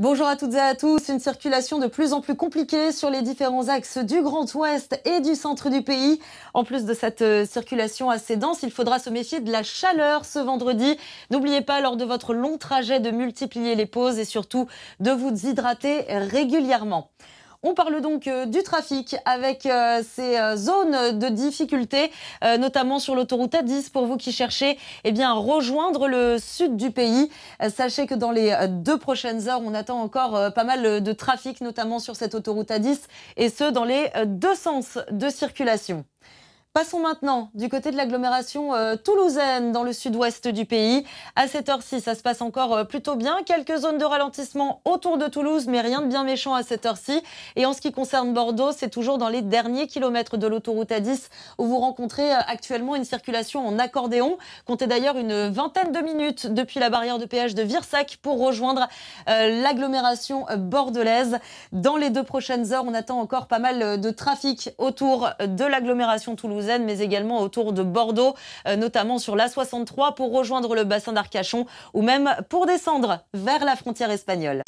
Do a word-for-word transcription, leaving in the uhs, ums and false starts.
Bonjour à toutes et à tous. Une circulation de plus en plus compliquée sur les différents axes du Grand Ouest et du centre du pays. En plus de cette circulation assez dense, il faudra se méfier de la chaleur ce vendredi. N'oubliez pas, lors de votre long trajet, de multiplier les pauses et surtout de vous hydrater régulièrement. On parle donc du trafic avec ces zones de difficulté, notamment sur l'autoroute A dix pour vous qui cherchez eh bien, rejoindre le sud du pays. Sachez que dans les deux prochaines heures, on attend encore pas mal de trafic, notamment sur cette autoroute A dix, et ce, dans les deux sens de circulation. Passons maintenant du côté de l'agglomération euh, toulousaine dans le sud-ouest du pays. À cette heure-ci, ça se passe encore euh, plutôt bien. Quelques zones de ralentissement autour de Toulouse, mais rien de bien méchant à cette heure-ci. Et en ce qui concerne Bordeaux, c'est toujours dans les derniers kilomètres de l'autoroute A dix où vous rencontrez euh, actuellement une circulation en accordéon. Comptez d'ailleurs une vingtaine de minutes depuis la barrière de péage de Virsac pour rejoindre euh, l'agglomération bordelaise. Dans les deux prochaines heures, on attend encore pas mal de trafic autour de l'agglomération toulousaine, mais également autour de Bordeaux, notamment sur l'A soixante-trois pour rejoindre le bassin d'Arcachon ou même pour descendre vers la frontière espagnole.